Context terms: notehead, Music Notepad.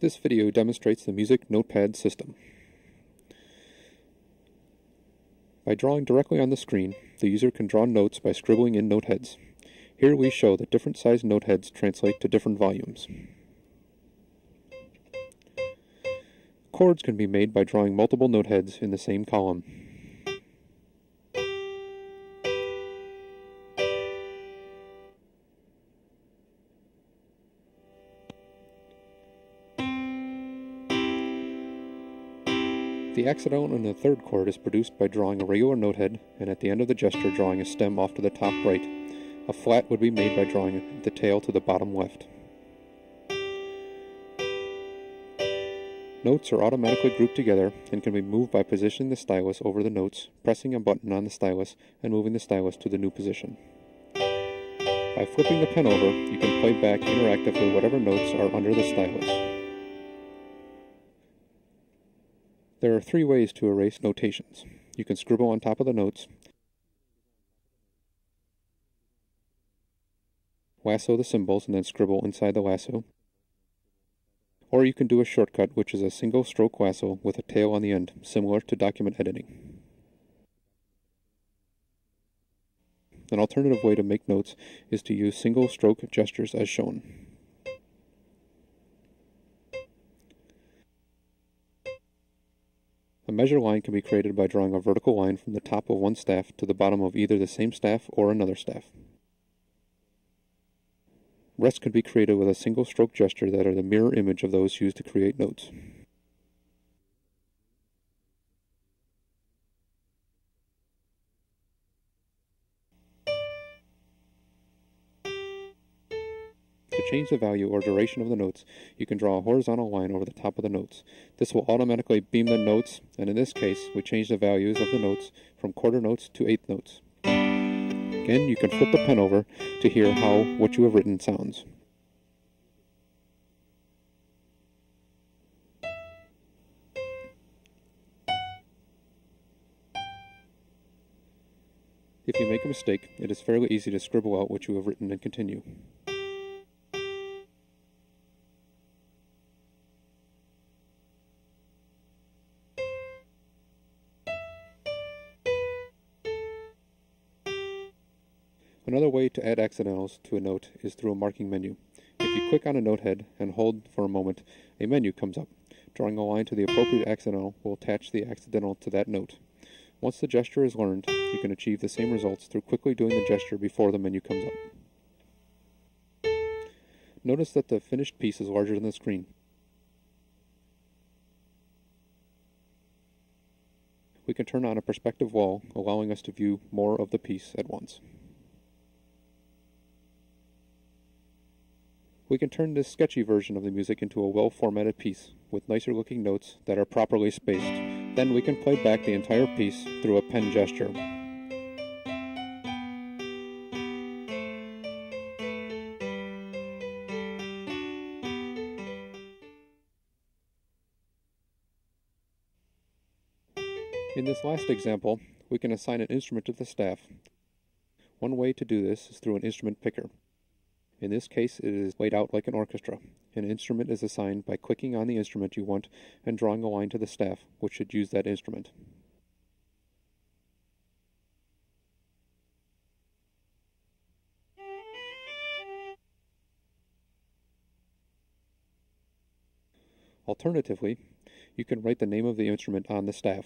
This video demonstrates the Music Notepad system. By drawing directly on the screen, the user can draw notes by scribbling in noteheads. Here we show that different sized noteheads translate to different volumes. Chords can be made by drawing multiple noteheads in the same column. The accidental in the third chord is produced by drawing a regular notehead and at the end of the gesture drawing a stem off to the top right. A flat would be made by drawing the tail to the bottom left. Notes are automatically grouped together and can be moved by positioning the stylus over the notes, pressing a button on the stylus, and moving the stylus to the new position. By flipping the pen over, you can play back interactively whatever notes are under the stylus. There are three ways to erase notations. You can scribble on top of the notes, lasso the symbols and then scribble inside the lasso, or you can do a shortcut which is a single stroke lasso with a tail on the end, similar to document editing. An alternative way to make notes is to use single stroke gestures as shown. A measure line can be created by drawing a vertical line from the top of one staff to the bottom of either the same staff or another staff. Rests can be created with a single stroke gesture that are the mirror image of those used to create notes. To change the value or duration of the notes, you can draw a horizontal line over the top of the notes. This will automatically beam the notes, and in this case, we change the values of the notes from quarter notes to eighth notes. Again, you can flip the pen over to hear how what you have written sounds. If you make a mistake, it is fairly easy to scribble out what you have written and continue. Another way to add accidentals to a note is through a marking menu. If you click on a notehead and hold for a moment, a menu comes up. Drawing a line to the appropriate accidental will attach the accidental to that note. Once the gesture is learned, you can achieve the same results through quickly doing the gesture before the menu comes up. Notice that the finished piece is larger than the screen. We can turn on a perspective wall, allowing us to view more of the piece at once. We can turn this sketchy version of the music into a well-formatted piece, with nicer-looking notes that are properly spaced. Then we can play back the entire piece through a pen gesture. In this last example, we can assign an instrument to the staff. One way to do this is through an instrument picker. In this case, it is laid out like an orchestra. An instrument is assigned by clicking on the instrument you want and drawing a line to the staff, which should use that instrument. Alternatively, you can write the name of the instrument on the staff.